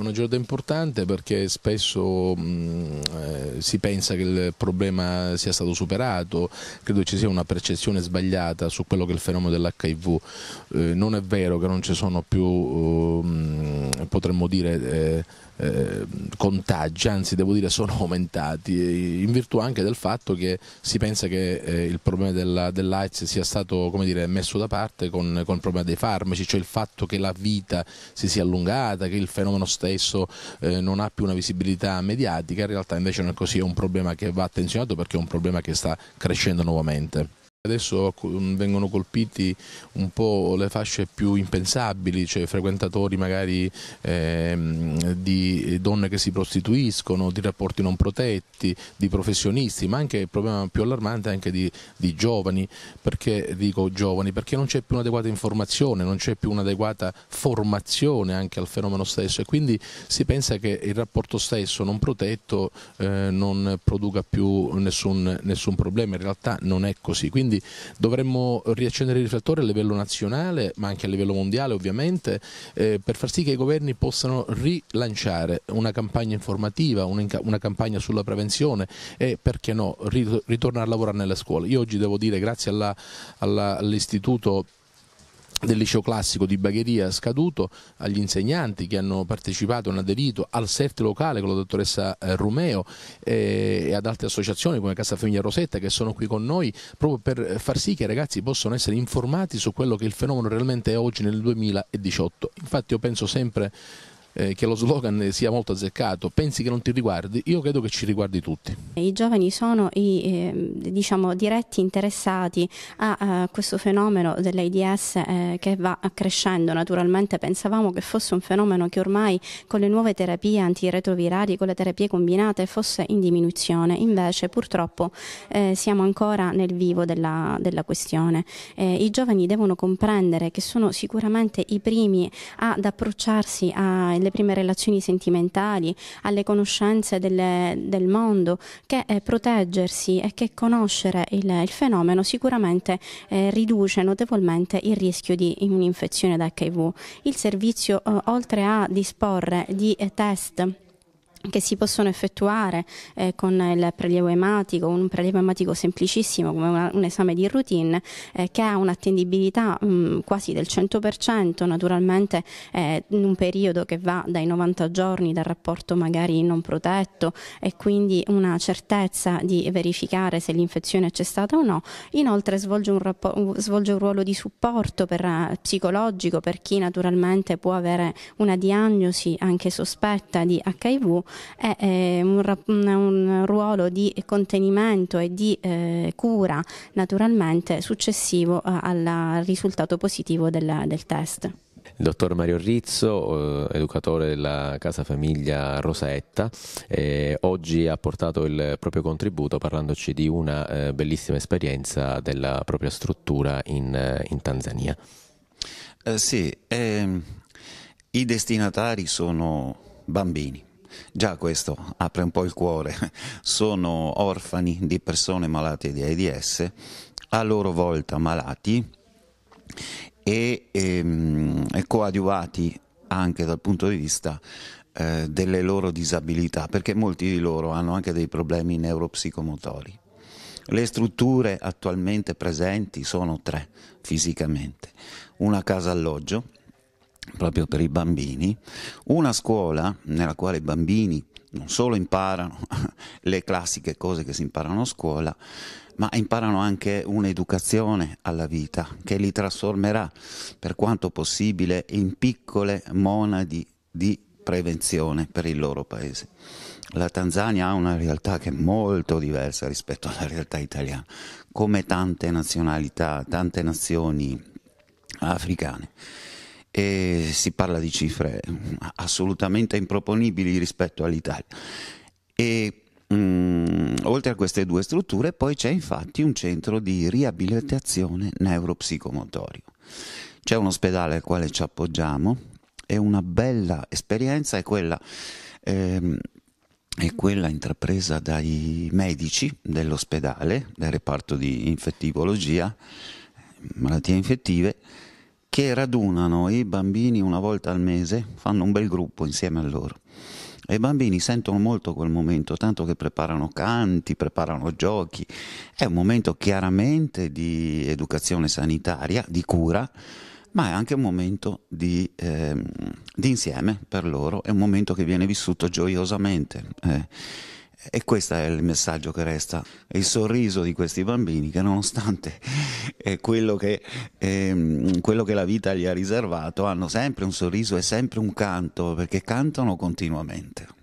una giornata importante perché spesso si pensa che il problema sia stato superato, credo ci sia una percezione sbagliata su quello che è il fenomeno dell'HIV, non è vero che non ci sono più, potremmo dire, contagi, anzi devo dire sono aumentati, in virtù anche del fatto che si pensa che il problema dell'AIDS sia stato, come dire, messo da parte con il problema dei farmaci, cioè il fatto che la vita si sia allungata, che il fenomeno stesso non ha più una visibilità mediatica. In realtà invece non è così, è un problema che va attenzionato perché è un problema che sta crescendo nuovamente. Adesso vengono colpiti un po' le fasce più impensabili, cioè frequentatori magari di donne che si prostituiscono, di rapporti non protetti, di professionisti, ma anche il problema più allarmante è anche di giovani. Perché dico giovani? Perché non c'è più un'adeguata informazione, non c'è più un'adeguata formazione anche al fenomeno stesso e quindi si pensa che il rapporto stesso non protetto non produca più nessun problema, in realtà non è così. Quindi dovremmo riaccendere il riflettore a livello nazionale ma anche a livello mondiale ovviamente per far sì che i governi possano rilanciare una campagna informativa, una campagna sulla prevenzione e perché no ritornare a lavorare nelle scuole. Io oggi devo dire grazie all'istituto del liceo classico di Bagheria scaduto, agli insegnanti che hanno partecipato, hanno aderito, al SERT locale con la dottoressa Romeo e ad altre associazioni come Casa Famiglia Rosetta che sono qui con noi proprio per far sì che i ragazzi possano essere informati su quello che il fenomeno realmente è oggi nel 2018. Infatti io penso sempre che lo slogan sia molto azzeccato, pensi che non ti riguardi, io credo che ci riguardi tutti. I giovani sono i diciamo, diretti interessati a questo fenomeno dell'AIDS che va crescendo naturalmente. Pensavamo che fosse un fenomeno che ormai con le nuove terapie antiretrovirali, con le terapie combinate fosse in diminuzione, invece purtroppo siamo ancora nel vivo della questione. I giovani devono comprendere che sono sicuramente i primi ad approcciarsi alle prime relazioni sentimentali, alle conoscenze del mondo, che proteggersi e che conoscere il fenomeno sicuramente riduce notevolmente il rischio di un'infezione da HIV. Il servizio, oltre a disporre di test che si possono effettuare con il prelievo ematico, un prelievo ematico semplicissimo come un esame di routine che ha un'attendibilità quasi del 100% naturalmente in un periodo che va dai 90 giorni dal rapporto magari non protetto e quindi una certezza di verificare se l'infezione c'è stata o no. Inoltre svolge un ruolo di supporto psicologico per chi naturalmente può avere una diagnosi anche sospetta di HIV. È un ruolo di contenimento e di cura naturalmente successivo al risultato positivo del test. Il dottor Mario Rizzo, educatore della Casa Famiglia Rosetta, oggi ha portato il proprio contributo parlandoci di una bellissima esperienza della propria struttura in Tanzania. Sì, i destinatari sono bambini. Già questo apre un po' il cuore, sono orfani di persone malate di AIDS, a loro volta malati e coadiuvati anche dal punto di vista delle loro disabilità, perché molti di loro hanno anche dei problemi neuropsicomotori. Le strutture attualmente presenti sono tre fisicamente, una casa alloggio, proprio per i bambini, una scuola nella quale i bambini non solo imparano le classiche cose che si imparano a scuola, ma imparano anche un'educazione alla vita che li trasformerà per quanto possibile in piccole monadi di prevenzione per il loro paese. La Tanzania ha una realtà che è molto diversa rispetto alla realtà italiana, come tante nazionalità, tante nazioni africane. E si parla di cifre assolutamente improponibili rispetto all'Italia e oltre a queste due strutture poi c'è infatti un centro di riabilitazione neuropsicomotorio, c'è un ospedale al quale ci appoggiamo e una bella esperienza è quella intrapresa dai medici dell'ospedale, del reparto di infettivologia, malattie infettive, che radunano i bambini una volta al mese, fanno un bel gruppo insieme a loro. E i bambini sentono molto quel momento, tanto che preparano canti, preparano giochi. È un momento chiaramente di educazione sanitaria, di cura, ma è anche un momento di insieme per loro, è un momento che viene vissuto gioiosamente. E questo è il messaggio che resta, il sorriso di questi bambini che nonostante quello che la vita gli ha riservato hanno sempre un sorriso e sempre un canto, perché cantano continuamente.